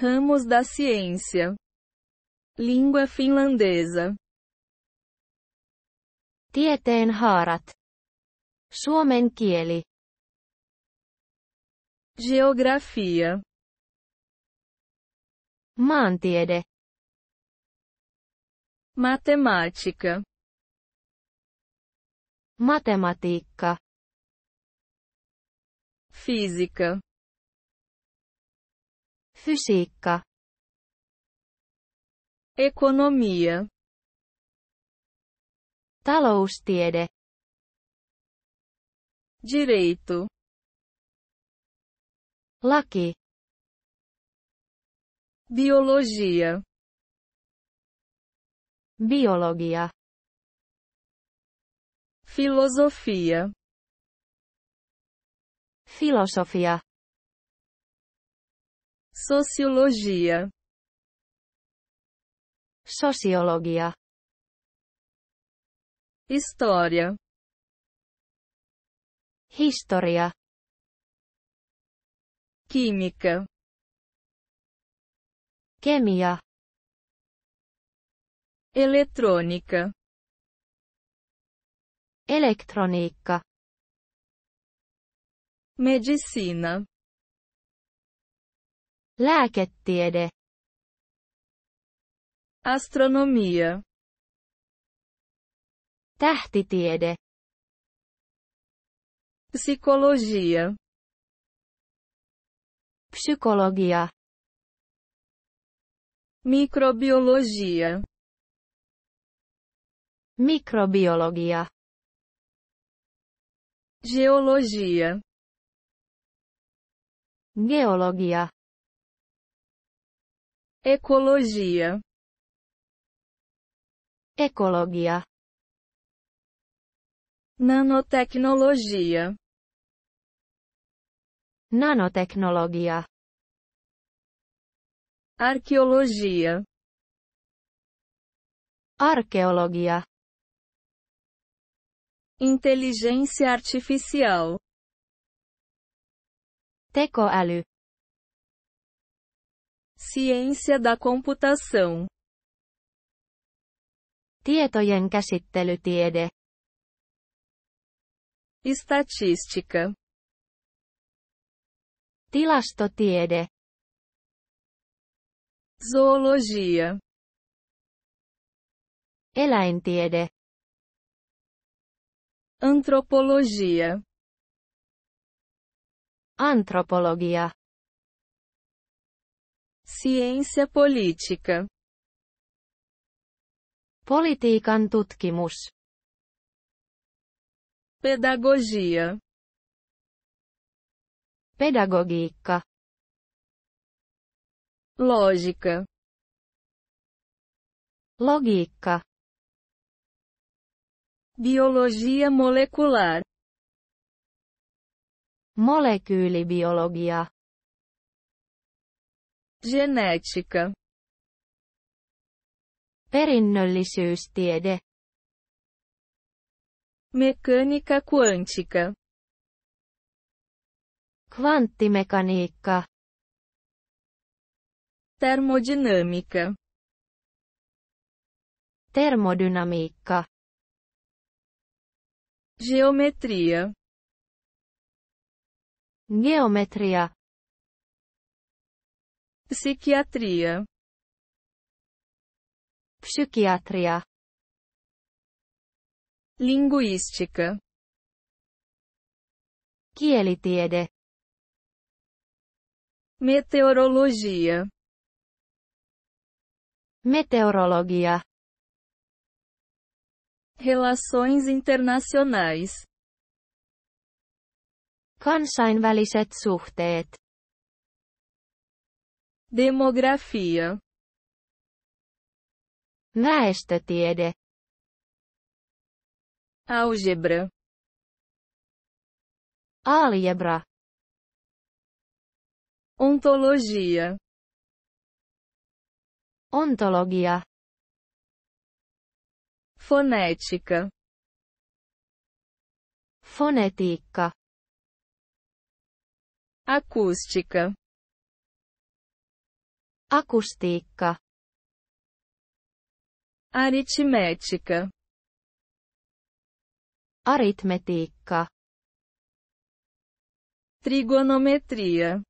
Ramos da ciência. Língua finlandesa. Tieteen haarat. Suomen kieli. Geografia. Maantiede. Matemática. Matematiikka. Física. Fysiikka. Economia. Taloustiede. Direito. Laki. Biologia. Biologia. Filosofia. Filosofia. Sociologia. Sosiologia. História. Historia. Química. Kemia. Eletrônica. Elektroniikka. Medicina. Lääketiede. Astronomia. Tähtitiede. Psicologia. Psykologia. Microbiologia. Microbiologia. Geologia. Geologia. Ecologia. Ecologia. Nanotecnologia. Nanotecnologia. Arqueologia. Arqueologia. Inteligência artificial. Tekoäly. Ciência da computação. Tietojen käsittelytiede. Estatística. Tilastotiede. Zoologia. Eläintiede. Antropologia. Antropologia. Ciência política. Politiikan tutkimus. Pedagogia. Pedagogiikka. Lógica. Logiikka. Biologia molecular. Molekyylibiologia. Genética. Perinnöllisyystiede. Mecânica quântica. Kvanttimekaniikka. Termodinâmica. Termodynamiikka. Geometria. Geometria. Psiquiatria. Psiquiatria. Linguística. Kielitiede. Meteorologia. Meteorologia. Relações internacionais. Kansainväliset suhteet. Demografia. Väestötiede. Álgebra. Álgebra. Ontologia. Ontologia. Fonética. Fonetiikka. Acústica. Acústica. Aritmética. Aritmetica. Trigonometria.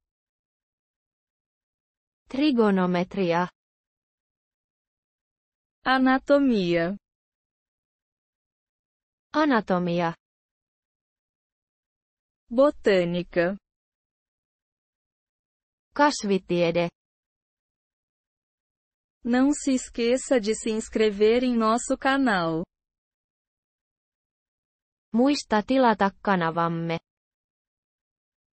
Trigonometria. Anatomia. Anatomia. Botânica. Kasvitiede. Não se esqueça de se inscrever em nosso canal. Muista tilata kanavamme.